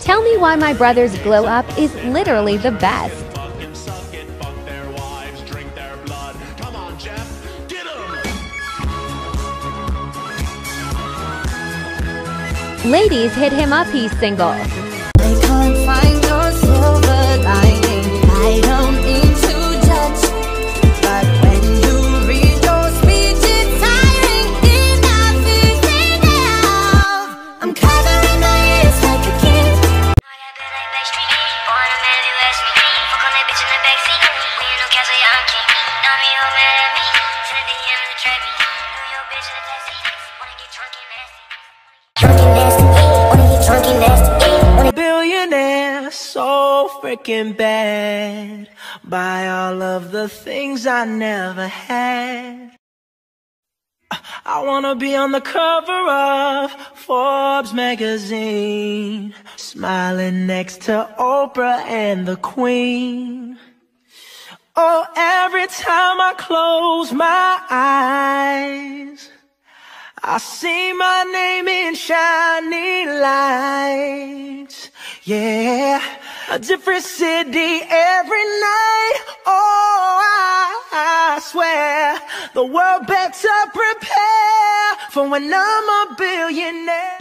Tell Me Why My Brother's Glow Up is literally the best. Ladies hit him up, he's single. They can't find your silver lining. I don't mean to judge, but when you read your speech, it's tiring. Enough is enough. I'm covering my ears like a kid. Billionaire, so freaking bad. Buy all of the things I never had. I wanna be on the cover of Forbes magazine, smiling next to Oprah and the Queen. Oh, every time I close my eyes, I see my name in shiny lights. Yeah, a different city every night. Oh, I swear the world better prepare for when I'm a billionaire.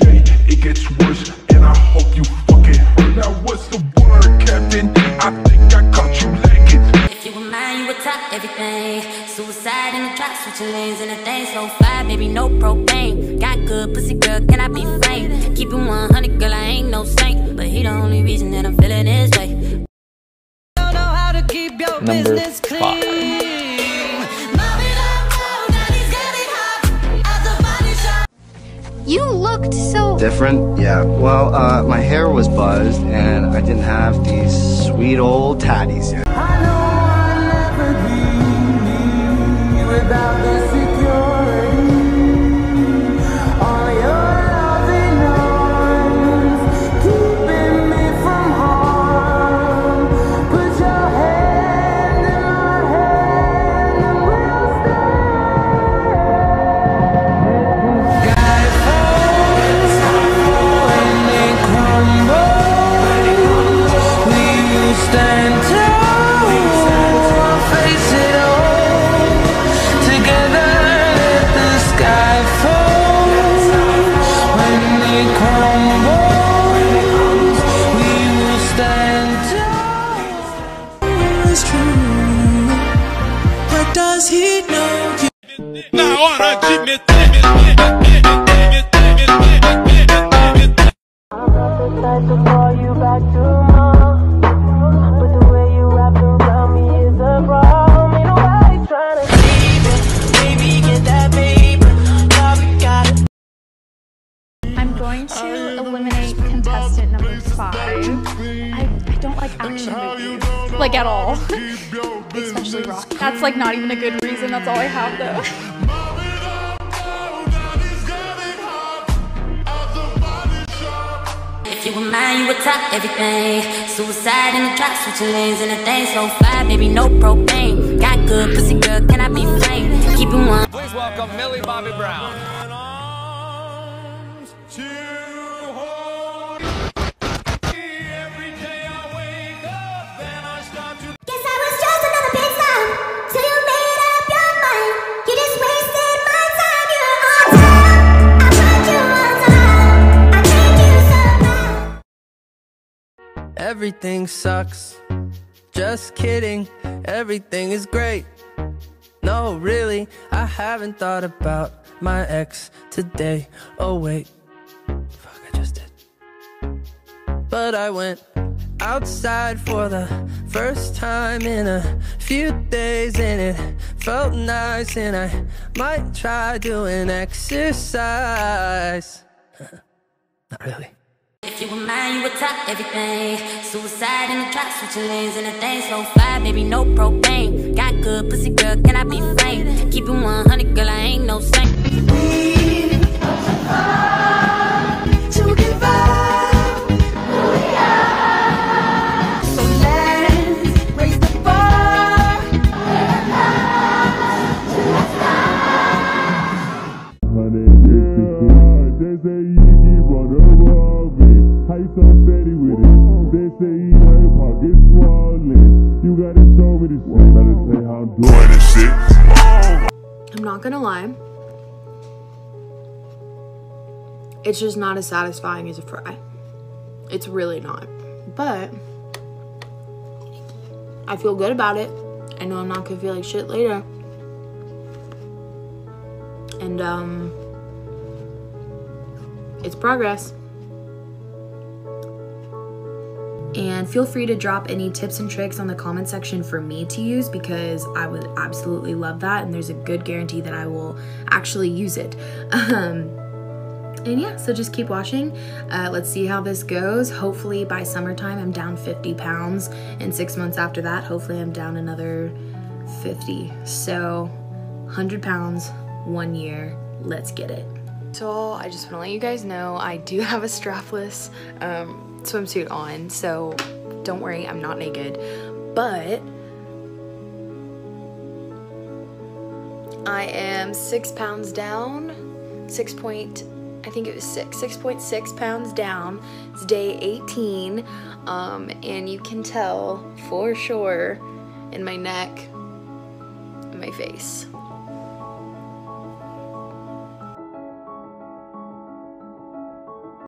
It gets worse and I hope you fucking hurt. Now what's the word, Captain? I think I caught you lacking. If you were mine, you would top everything. Suicide in the trap, switching lanes and the thing so fly, baby, no propane. Got good pussy, girl, can I be framed? Keep it 100, girl, I ain't no saint. But he the only reason that I'm feeling this way. Don't know how to keep your business clean. You looked so different, yeah. Well, my hair was buzzed and I didn't have these sweet old tatties yet. I know. Like at all, especially rock. That's like not even a good reason, that's all I have though. If you were mine, you would top everything. Suicide in the trap, switching lanes and the thing so fly, baby, no propane. Got good pussy, girl, can I be framed? Keep it one. Please welcome Millie Bobby Brown. Everything sucks. Just kidding. Everything is great. No, really, I haven't thought about my ex today. Oh, wait. Fuck, I just did. But I went outside for the first time in a few days, and it felt nice, and I might try doing exercise. Not really. If you were mine, you would top everything. Suicide in the trap, switching lanes and the thing so fly, baby, no propane. Got good pussy, girl, can I be framed? Keep it 100, girl, I ain't no saint. We are to give up. We are. So let's raise the bar. We're up to the sky. Honey, yeah, they say you keep on the wall. How you so steady with with it. They say my pocket's swollen. You gotta show me this shit. Better say how I'm doing this shit. I'm not gonna lie. It's just not as satisfying as a fry. It's really not. But I feel good about it. I know I'm not gonna feel like shit later. And it's progress. And feel free to drop any tips and tricks on the comment section for me to use, because I would absolutely love that, and there's a good guarantee that I will actually use it. And yeah, so just keep watching. Let's see how this goes. Hopefully by summertime I'm down 50 pounds, and 6 months after that hopefully I'm down another 50. So 100 pounds 1 year. Let's get it. So I just want to let you guys know I do have a strapless swimsuit on, so don't worry, I'm not naked, but I am 6 pounds down, 6.6 pounds down. It's day 18, and you can tell for sure in my neck and my face.